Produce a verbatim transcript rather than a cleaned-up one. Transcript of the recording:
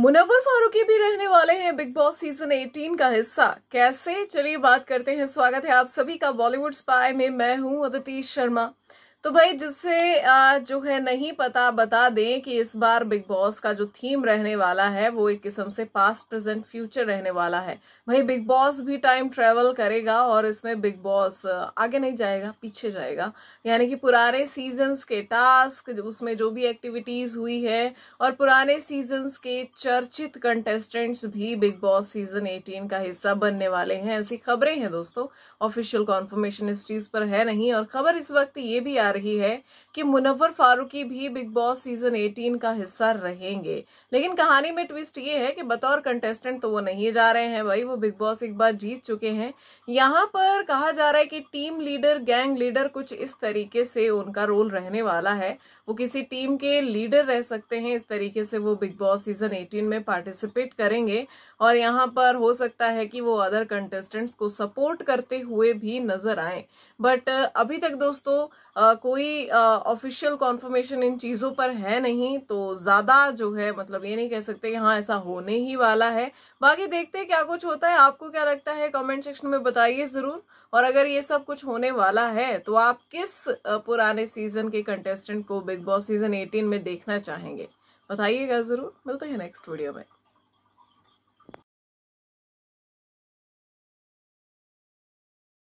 मुनव्वर फारूकी भी रहने वाले हैं बिग बॉस सीजन अठारह का हिस्सा। कैसे, चलिए बात करते हैं। स्वागत है आप सभी का बॉलीवुड स्पाई में, मैं हूं अदितीश शर्मा। तो भाई, जिससे जो है नहीं पता, बता दें कि इस बार बिग बॉस का जो थीम रहने वाला है वो एक किस्म से पास्ट प्रेजेंट फ्यूचर रहने वाला है। भाई, बिग बॉस भी टाइम ट्रेवल करेगा और इसमें बिग बॉस आगे नहीं जाएगा, पीछे जाएगा। यानी कि पुराने सीजन्स के टास्क, उसमें जो भी एक्टिविटीज हुई है और पुराने सीजन्स के चर्चित कंटेस्टेंट्स भी बिग बॉस सीजन अठारह का हिस्सा बनने वाले हैं। ऐसी खबरें हैं दोस्तों, ऑफिशियल कॉन्फर्मेशन इस चीज पर है नहीं। और खबर इस वक्त ये भी रही है कि मुनव्वर फारूकी भी बिग बॉस सीजन अठारह का हिस्सा रहेंगे, लेकिन कहानी में ट्विस्ट ये है कि बतौर कंटेस्टेंट तो वो नहीं जा रहे हैं। भाई, वो बिग बॉस एक बार जीत चुके हैं। यहाँ पर कहा जा रहा है कि टीम लीडर, गैंग लीडर, कुछ इस तरीके से उनका रोल रहने वाला है। वो किसी टीम के लीडर रह सकते हैं। इस तरीके से वो बिग बॉस सीजन अठारह में पार्टिसिपेट करेंगे और यहाँ पर हो सकता है कि वो अदर कंटेस्टेंट्स को सपोर्ट करते हुए भी नजर आए। बट अभी तक दोस्तों आ, कोई ऑफिशियल कॉन्फर्मेशन इन चीजों पर है नहीं, तो ज्यादा जो है मतलब ये नहीं कह सकते कि हाँ ऐसा होने ही वाला है। बाकी देखते हैं क्या कुछ होता है। आपको क्या लगता है, कमेंट सेक्शन में बताइए जरूर। और अगर ये सब कुछ होने वाला है तो आप किस पुराने सीजन के कंटेस्टेंट को बिग बॉस सीजन अठारह में देखना चाहेंगे, बताइएगा जरूर। मिलते हैं नेक्स्ट वीडियो में।